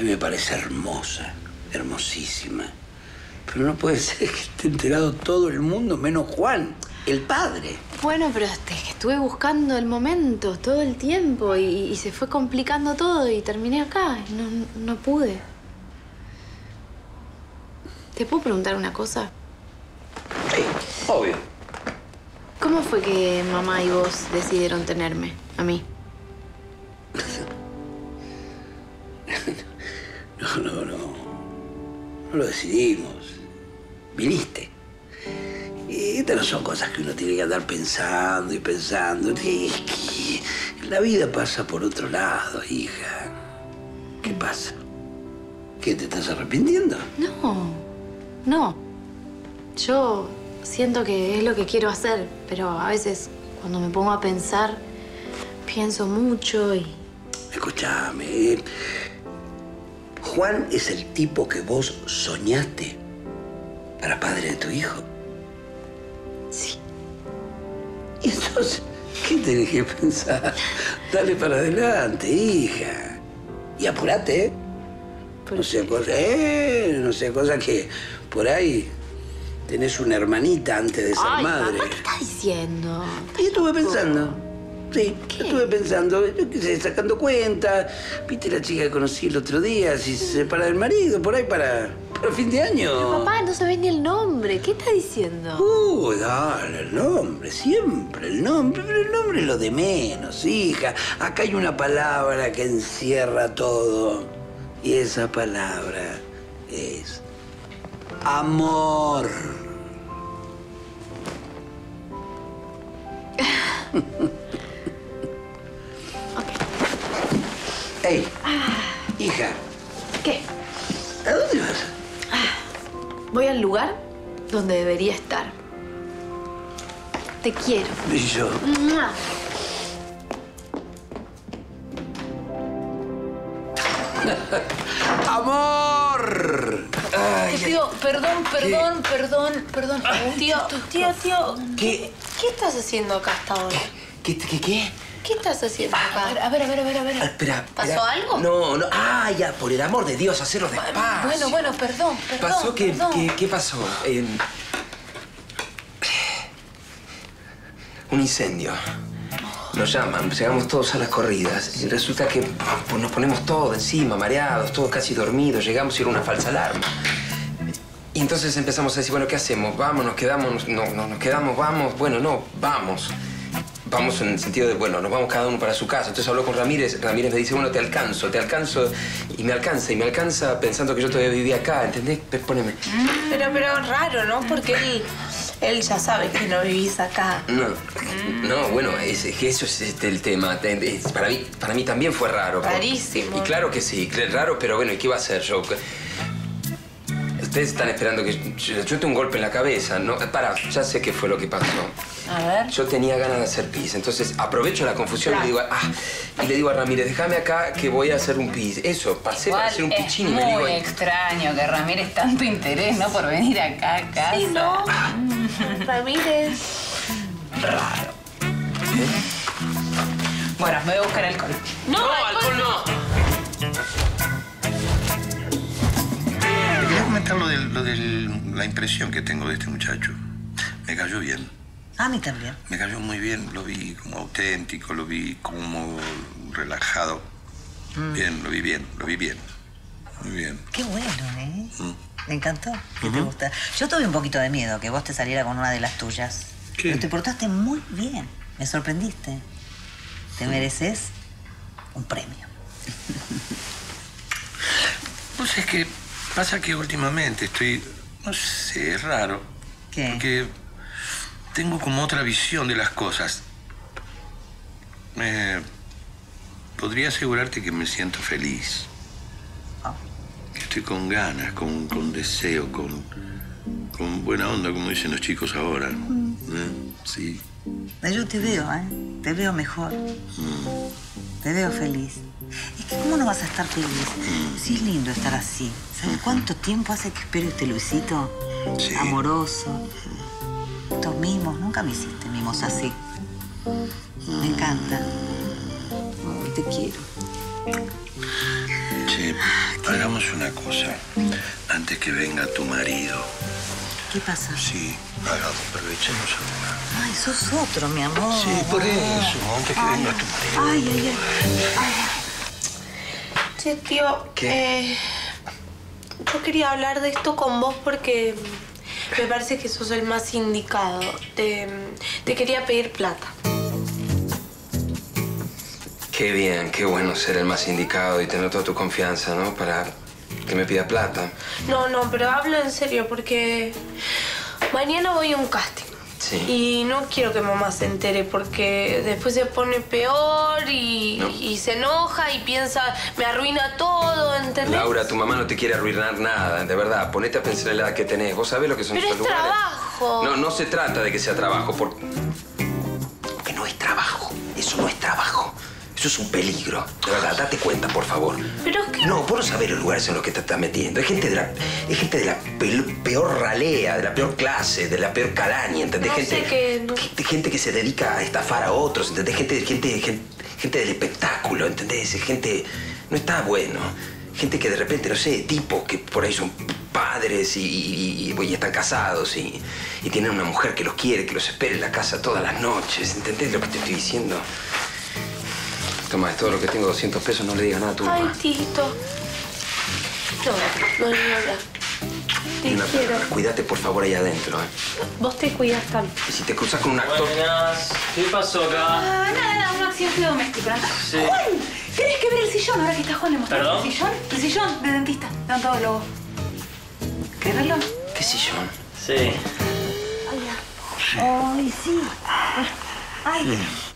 A mí me parece hermosa, hermosísima. Pero no puede ser que esté enterado todo el mundo, menos Juan, el padre. Bueno, pero estuve buscando el momento todo el tiempo y se fue complicando todo y terminé acá. No pude. ¿Te puedo preguntar una cosa? Sí, obvio. ¿Cómo fue que mamá y vos decidieron tenerme, a mí? No lo decidimos. Viniste. Y estas no son cosas que uno tiene que andar pensando y pensando. Es que la vida pasa por otro lado, hija. ¿Qué pasa? ¿Qué, te estás arrepintiendo? No. Yo siento que es lo que quiero hacer, pero a veces cuando me pongo a pensar, pienso mucho y... Escuchame. Juan es el tipo que vos soñaste para padre de tu hijo. Sí. Y entonces, ¿qué tenés que pensar? Dale para adelante, hija. Y apurate, ¿eh? No sea cosa, que por ahí tenés una hermanita antes de ser madre. Papá, ¿qué estás diciendo? Y estuve pensando. Sí, ¿qué? Estuve pensando, sacando cuenta. Viste la chica que conocí el otro día, si se separa del marido, por ahí para fin de año. Pero papá, no sabés ni el nombre, ¿qué estás diciendo? Dale, el nombre, siempre el nombre, pero el nombre es lo de menos, hija. Acá hay una palabra que encierra todo. Y esa palabra es amor. Hey, hija. ¿Qué? ¿A dónde vas? Voy al lugar donde debería estar. Te quiero. ¿Y yo? ¡Mua! ¡Amor! Ay, tío, perdón. Ay, tío. ¿Qué estás haciendo acá hasta ahora? ¿Qué? ¿Qué estás haciendo acá? A ver. Espera. ¿Pasó algo? No. Ah, ya, por el amor de Dios, hacerlo despacio. Bueno, perdón. ¿Pasó qué? ¿Qué pasó? Un incendio. Nos llaman, llegamos todos a las corridas. Y resulta que pues, nos ponemos todos encima, mareados, todos casi dormidos. Llegamos y era una falsa alarma. Y entonces empezamos a decir, bueno, ¿qué hacemos? Vamos, nos quedamos, no, nos quedamos, vamos. Bueno, no, vamos. Vamos en el sentido de, bueno, nos vamos cada uno para su casa. Entonces habló con Ramírez. Ramírez me dice, bueno, te alcanzo. Y me alcanza pensando que yo todavía vivía acá, ¿entendés? Poneme. Pero raro, ¿no? Porque él ya sabe que no vivís acá. No, bueno, eso es el tema. Para mí también fue raro. Rarísimo. Y claro que sí, raro, pero bueno, ¿y qué iba a hacer yo? Ustedes están esperando que yo tengo un golpe en la cabeza, ¿no? Pará, ya sé qué fue lo que pasó. A ver. Yo tenía ganas de hacer pis, entonces aprovecho la confusión y le digo a Ramírez, déjame acá que voy a hacer un pis. Eso, pasé a hacer un pichín y me digo... Es muy extraño que Ramírez tanto interés, ¿no? Por venir acá a casa. Sí, ¿no? Ramírez. Raro. ¿Eh? Bueno, me voy a buscar alcohol. No, alcohol no. La impresión que tengo de este muchacho. Me cayó bien. A mí también. Me cayó muy bien. Lo vi como auténtico, lo vi como relajado. Bien, lo vi bien. Muy bien. Qué bueno, ¿eh? Me encantó que te gustara. Yo tuve un poquito de miedo que vos te saliera con una de las tuyas. ¿Qué? Pero te portaste muy bien. Me sorprendiste. Te mereces un premio. Pues es que... Pasa que últimamente estoy... No sé, es raro. ¿Qué? Porque tengo como otra visión de las cosas. Podría asegurarte que me siento feliz. Que estoy con ganas, con deseo, con buena onda, como dicen los chicos ahora. Sí. Yo te veo, ¿eh? Te veo mejor. Te veo feliz. Es que ¿cómo no vas a estar feliz? Sí, es lindo estar así. ¿Sabes cuánto tiempo hace que espero este Luisito? Sí. Amoroso. Estos mimos. Nunca me hiciste mimos así. Me encanta. Te quiero. Che, hagamos una cosa. Antes que venga tu marido. ¿Qué pasa? Sí, hagamos, aprovechemos alguna. Ay, sos otro, mi amor. Sí, por eso. Antes que venga tu marido. Ay, ay, ay. Che, tío. ¿Qué? Yo quería hablar de esto con vos porque me parece que sos el más indicado. Te quería pedir plata. Qué bien, qué bueno ser el más indicado y tener toda tu confianza, ¿no? Para que me pida plata. No, no, pero hablo en serio porque mañana voy a un casting. Sí. Y no quiero que mamá se entere porque después se pone peor y, no. Y se enoja y piensa, me arruina todo, ¿entendés? Laura, tu mamá no te quiere arruinar nada, de verdad. Ponete a pensar en la edad que tenés. Vos sabés lo que son estos lugares. Pero es trabajo. No, no se trata de que sea trabajo. Porque no es trabajo. Eso no es trabajo. Eso es un peligro. De verdad, date cuenta, por favor. ¿Pero qué? No, por no saber los lugares en los que te estás metiendo. Hay gente de la, peor ralea, de la peor clase, de la peor calaña, ¿entendés? No gente, sé que... gente que se dedica a estafar a otros, ¿entendés? Gente del espectáculo, ¿entendés? Gente... No está bueno. Gente que de repente, no sé, tipos que por ahí son padres y están casados y tienen una mujer que los quiere, que los espera en la casa todas las noches. ¿Entendés lo que te estoy diciendo? Toma, es todo lo que tengo, 200 pesos, no le digas nada a tu mamá. Ay, Tito. No, no, nada. Te quiero. Cuídate, por favor, ahí adentro, ¿eh? Vos te cuidás también. Y si te cruzas con un actor... Buenas. ¿Qué pasó acá? Nada, un accidente doméstico. Sí. ¡Juan! Tenés que ver el sillón. Ahora que está Juan, le mostré el sillón. El sillón de dentista. Están todos lobos. ¿Querés verlo? ¿Qué sillón? Sí. Hola. Ay, sí. Ay. Mm.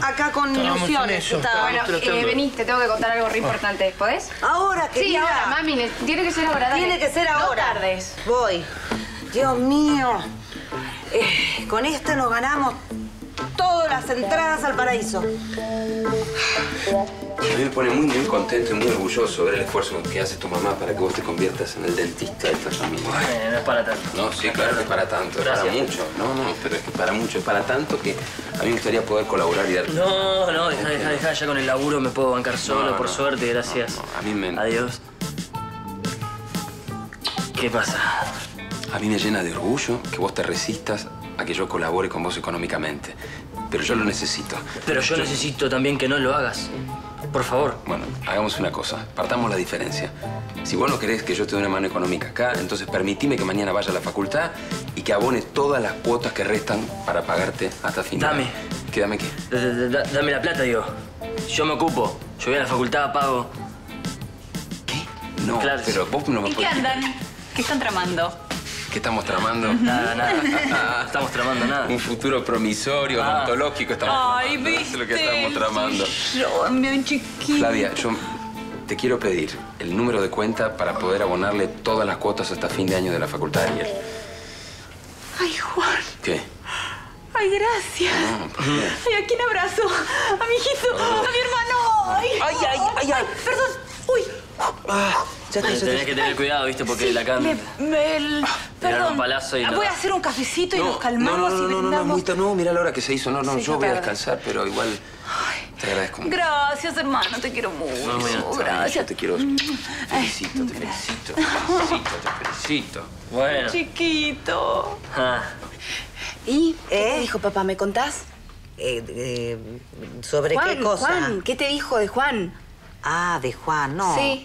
Acá con ilusiones. Bueno, vení, te tengo que contar algo re importante. ¿Podés? Ahora, querida. Sí, ahora, mami. Tiene que ser ahora. Tiene que ser ahora. No tardes. Voy. Dios mío. Con esto nos ganamos todas las entradas al paraíso. Ariel pone muy contento y muy orgulloso ver el esfuerzo que hace tu mamá para que vos te conviertas en el dentista de esta familia. No es para tanto. No, sí, claro que es para tanto. Gracias. Es para mucho. No, pero es que para mucho. Es para tanto que a mí me gustaría poder colaborar y dar... No, dejá. Ya con el laburo me puedo bancar solo, por suerte. Gracias. No. A mí me... Adiós. ¿Qué pasa? A mí me llena de orgullo que vos te resistas a que yo colabore con vos económicamente. Pero yo lo necesito. Pero yo necesito también que no lo hagas. Por favor. Bueno, hagamos una cosa. Partamos la diferencia. Si vos no querés que yo te dé una mano económica acá, entonces permitime que mañana vaya a la facultad y que abone todas las cuotas que restan para pagarte hasta final. Dame. ¿Qué, dame qué? Dame la plata, digo. Yo me ocupo. Yo voy a la facultad, pago. ¿Qué? No, claro, pero vos no me podés... ¿Y qué andan? ¿Qué están tramando? ¿Qué estamos tramando? Nada. No estamos tramando nada. Un futuro promisorio, ontológico estamos tramando. Ay, viste. Lo que estamos tramando. Yo, mi chiquito. Flavia, yo te quiero pedir el número de cuenta para poder abonarle todas las cuotas hasta fin de año de la facultad de Ariel. Ay, Juan. ¿Qué? Ay, gracias. No, ¿por qué? Ay, ¿a quién abrazo? A mi hijito, a mi hermano. Ay. Perdón. Uy. Tenés que tener cuidado, ¿viste? Porque sí, la carne... Perdón, un palazo y voy a hacer un cafecito y nos calmamos y brindamos. No, mirá la hora que se hizo. No, yo voy a descansar, pero igual te agradezco. Gracias, hermano, te quiero mucho. Gracias. Te quiero... Te felicito. Bueno. Chiquito. ¿Y qué te dijo papá? ¿Me contás? ¿Sobre qué cosa? Juan, ¿qué te dijo de Juan? Ah, de Juan, no. Sí.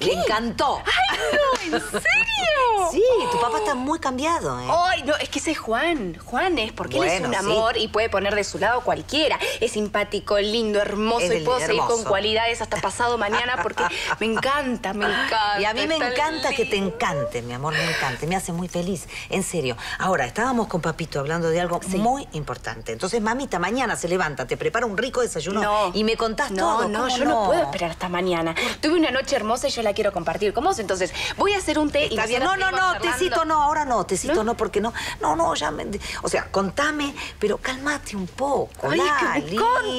¿Qué? Me encantó. ¡Ay, no! ¿En serio? Sí, tu papá está muy cambiado, ¿eh? Ay, no, es que ese es Juan. Juan es porque él es un amor y puede poner de su lado cualquiera. Es simpático, lindo, hermoso y puedo seguir con cualidades hasta pasado mañana porque me encanta, me encanta. Y a mí me encanta que te encante, mi amor, me encanta. Me hace muy feliz, en serio. Ahora, estábamos con Papito hablando de algo muy importante. Entonces, mamita, mañana se levanta, te prepara un rico desayuno y me contás todo. No, yo no puedo esperar hasta mañana. Tuve una noche hermosa y yo la quiero compartir con vos, entonces voy a hacer un té. Está bien. No, tecito no, ahora no, tecito no, porque no, ya me... O sea, contame, pero cálmate un poco. Ay, es que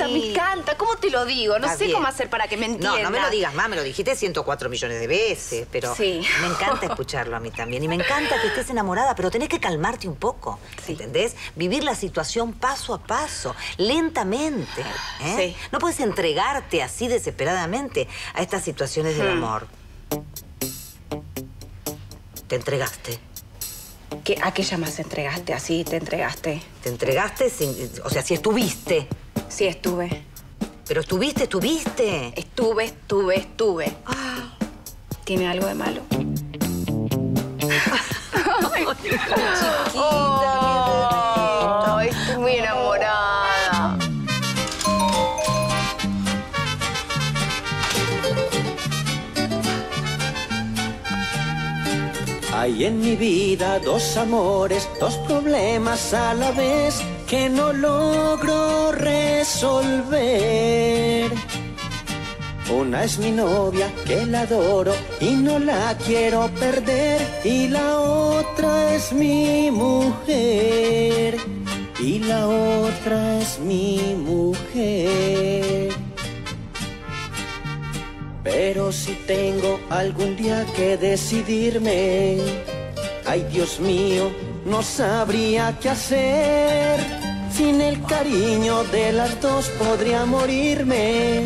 me encanta, ¿cómo te lo digo? No sé cómo hacer para que me entiendas. No, no me lo digas más, me lo dijiste 104 millones de veces, pero me encanta escucharlo a mí también. Y me encanta que estés enamorada, pero tenés que calmarte un poco, ¿entendés? Vivir la situación paso a paso, lentamente, ¿eh? Sí. No puedes entregarte así desesperadamente a estas situaciones del amor. Te entregaste. ¿A qué llamas entregaste? Así te entregaste. Te entregaste, o sea, si estuviste. Sí, estuve. Pero estuviste. Estuve. Ah. ¿Tiene algo de malo? Ay, chiquita, estoy muy enamorada. Hay en mi vida dos amores, dos problemas a la vez que no logro resolver. Una es mi novia, que la adoro y no la quiero perder. Y la otra es mi mujer. Pero si tengo algún día que decidirme, ay Dios mío, no sabría qué hacer. Sin el cariño de las dos podría morirme.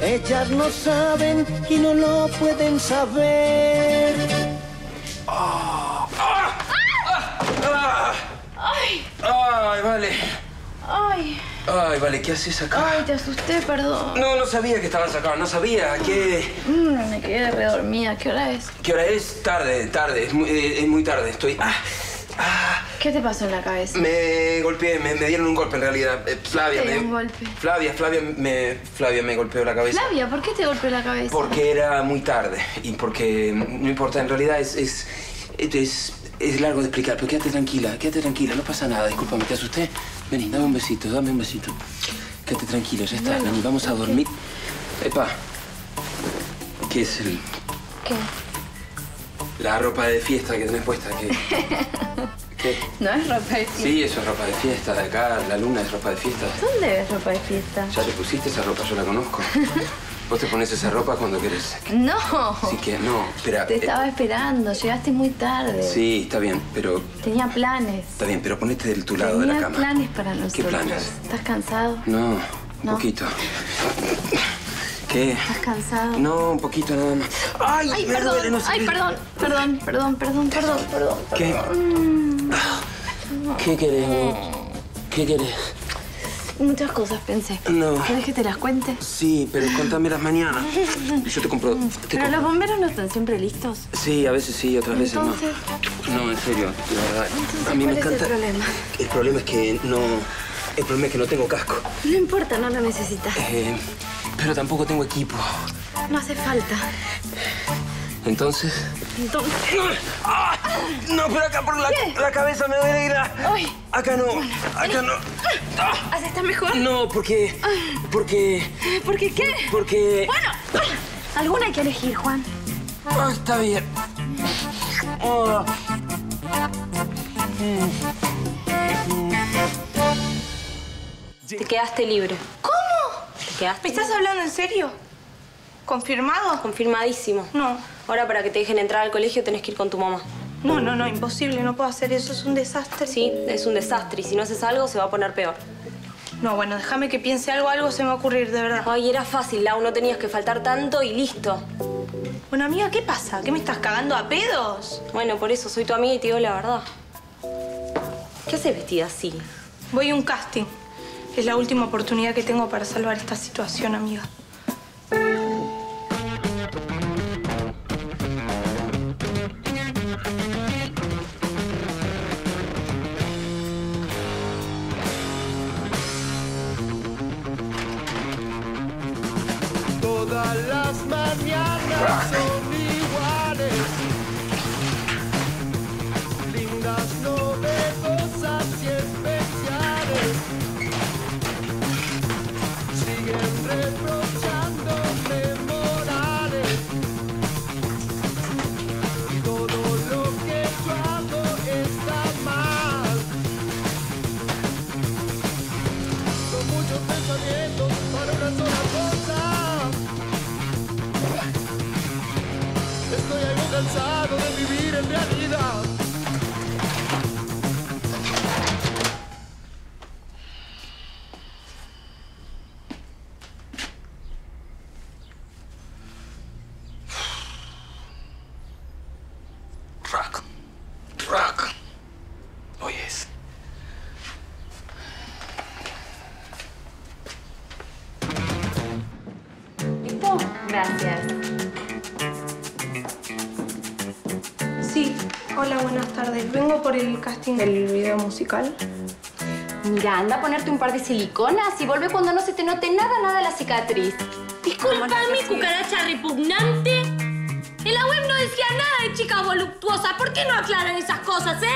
Ellas no saben y no lo pueden saber. Ay, vale. Ay, vale, ¿qué haces acá? Ay, te asusté, perdón. No, no sabía que estabas acá, no sabía que... me quedé redormida, ¿qué hora es? ¿Qué hora es? Tarde, es muy tarde, estoy... ¿Qué te pasó en la cabeza? Me golpeé, me dieron un golpe en realidad. Flavia me... un golpe. Flavia me golpeó la cabeza. Flavia, ¿por qué te golpeó la cabeza? Porque era muy tarde y porque... No importa, en realidad es largo de explicar, pero quédate tranquila, no pasa nada, discúlpame, te asusté. Vení, dame un besito. Quédate tranquila, ya está, vení, vamos a dormir. Epa, ¿qué es el...? ¿Qué? La ropa de fiesta que tenés puesta, ¿qué? ¿Qué? No es ropa de fiesta. Sí, eso es ropa de fiesta. De acá, la luna es ropa de fiesta. ¿Dónde es ropa de fiesta? Ya te pusiste esa ropa, yo la conozco. ¿Vos te pones esa ropa cuando querés? ¡No! Así que no, espera. Te estaba esperando, llegaste muy tarde. Sí, está bien, pero... Tenía planes. Está bien, pero ponete de tu lado de la cama. Tenía planes para nosotros. ¿Qué planes? ¿Estás cansado? No, un poquito. ¿Qué? ¿Estás cansado? No, un poquito nada más. ¡Ay, perdón! ¡Ay, perdón! ¿Qué? ¿Qué querés? ¿Qué querés? Muchas cosas pensé. No. ¿Querés que te las cuente? Sí, pero contámelas mañana. Yo te compro... Pero los bomberos no están siempre listos. Sí, a veces sí, otras veces no. No, en serio, la verdad. Entonces, a mí me encanta... ¿Cuál es el problema? El problema es que no tengo casco. No importa, no lo necesitas. Pero tampoco tengo equipo. No hace falta. Entonces... No, pero acá por la cabeza me duele Acá no, bueno, acá no. ¿Así está mejor? No, ¿Porque qué? Porque... Bueno, alguna hay que elegir, Juan. Está bien. Te quedaste libre. ¿Cómo? Te quedaste libre. ¿Me estás hablando en serio? ¿Confirmado? Confirmadísimo. No. Ahora, para que te dejen entrar al colegio, tenés que ir con tu mamá. No, imposible, no puedo hacer eso, es un desastre. Sí, es un desastre, y si no haces algo, se va a poner peor. No, bueno, déjame que piense algo se me va a ocurrir, de verdad. Ay, era fácil, Lau, no tenías que faltar tanto y listo. Bueno, amiga, ¿qué pasa? ¿Qué me estás cagando a pedos? Bueno, por eso, soy tu amiga y te digo la verdad. ¿Qué haces vestida así? Voy a un casting. Es la última oportunidad que tengo para salvar esta situación, amiga. cansado de vivir en realidad. Gracias. Sí, hola, buenas tardes. Vengo por el casting del video musical. Mira, anda a ponerte un par de siliconas y vuelve cuando no se te note nada la cicatriz. Disculpame, cucaracha repugnante. En la web no decía nada de chica voluptuosa. ¿Por qué no aclaran esas cosas, A mí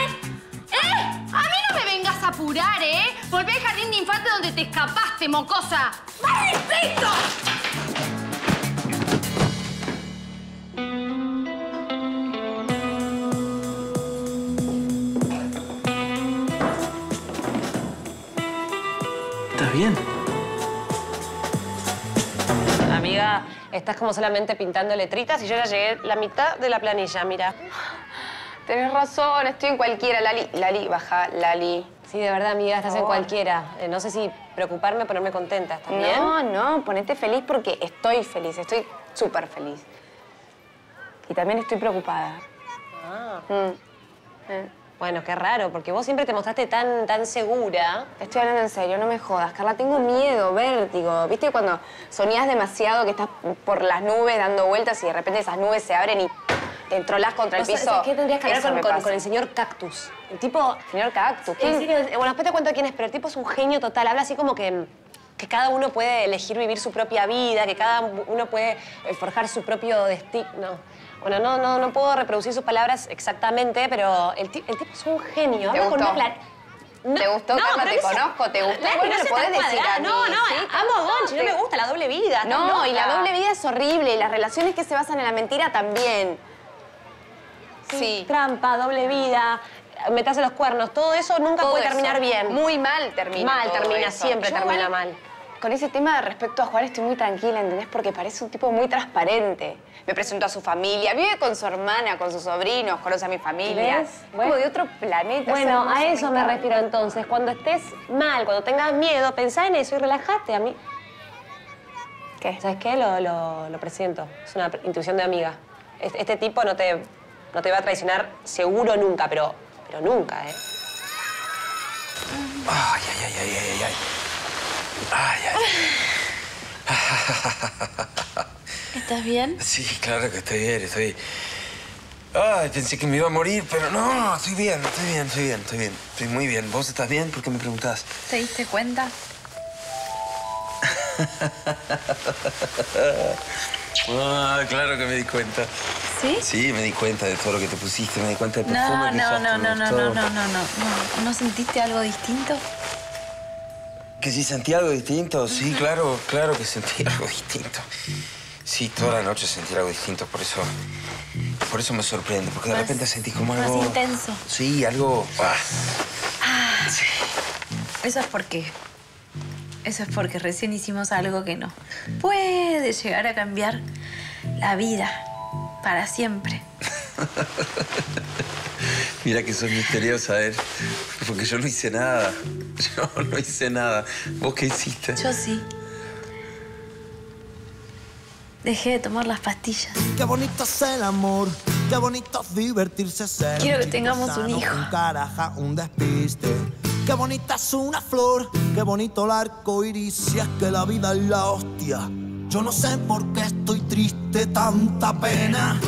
no me vengas a apurar, Volvé al jardín de infante donde te escapaste, mocosa. ¡Maldito! ¿Estás bien? Amiga, estás como solamente pintando letritas y yo ya llegué la mitad de la planilla, mira. Tenés razón, estoy en cualquiera, Lali. Lali, baja, Lali. Sí, de verdad, amiga, estás en cualquiera. No sé si preocuparme o ponerme contenta, ¿estás bien? No, ponete feliz porque estoy feliz, estoy súper feliz. Y también estoy preocupada. Bueno, qué raro, porque vos siempre te mostraste tan segura. Estoy hablando en serio, no me jodas, Carla. Tengo miedo, vértigo. ¿Viste cuando soñás demasiado que estás por las nubes dando vueltas y de repente esas nubes se abren y te entrolás contra el piso? ¿Qué tendrías que hablar con el señor Cactus? El tipo... ¿Señor Cactus? ¿Quién? Sí, bueno, después te cuento quién es, pero el tipo es un genio total. Habla así como que cada uno puede elegir vivir su propia vida, que cada uno puede forjar su propio destino. Bueno, no puedo reproducir sus palabras exactamente, pero el tipo es un genio. ¿Te gustó? ¿Te gustó, Carla? Te conozco, ¿te gustó? Vos no le podés decir a mí. Amo a Gonchi, no me gusta la doble vida. No, y la doble vida es horrible, y las relaciones que se basan en la mentira también. Sí. Trampa, doble vida, meterse los cuernos, todo eso nunca puede terminar bien. Muy mal termina. Mal termina, siempre termina mal. Con ese tema respecto a Juan estoy muy tranquila, ¿entendés? Porque parece un tipo muy transparente. Me presentó a su familia, vive con su hermana, con sus sobrinos, conoce a mi familia. ¿Ves? Bueno. Como de otro planeta. Bueno, a eso me refiero entonces. Cuando estés mal, cuando tengas miedo, pensá en eso y relajate a mí. ¿Qué? ¿Sabes qué? Lo presiento. Es una intuición de amiga. Este tipo no te va a traicionar seguro nunca, pero nunca, Ay. Ay. ¿Estás bien? Sí, claro que estoy bien, Ay, pensé que me iba a morir, pero no, estoy bien. Estoy muy bien. ¿Vos estás bien? ¿Por qué me preguntás? ¿Te diste cuenta? Ah, claro que me di cuenta. ¿Sí? Sí, me di cuenta de todo lo que te pusiste, me di cuenta del perfume que usaste. No. ¿No sentiste algo distinto? Que sí sentí algo distinto, sí, claro que sentí algo distinto. Sí, toda la noche sentí algo distinto, por eso me sorprende, porque de repente sentí como algo... Más intenso. Sí, algo... Sí. Eso es porque recién hicimos algo que no puede llegar a cambiar la vida para siempre. Mira que sos misteriosa, porque yo no hice nada. Yo no hice nada. ¿Vos qué hiciste? Yo sí. Dejé de tomar las pastillas. Qué bonito es el amor, qué bonito es divertirse. Quiero que tengamos un hijo. Un caraja, un despiste. Qué bonita es una flor, qué bonito el arco iris. Si es que la vida es la hostia. Yo no sé por qué estoy triste, tanta pena.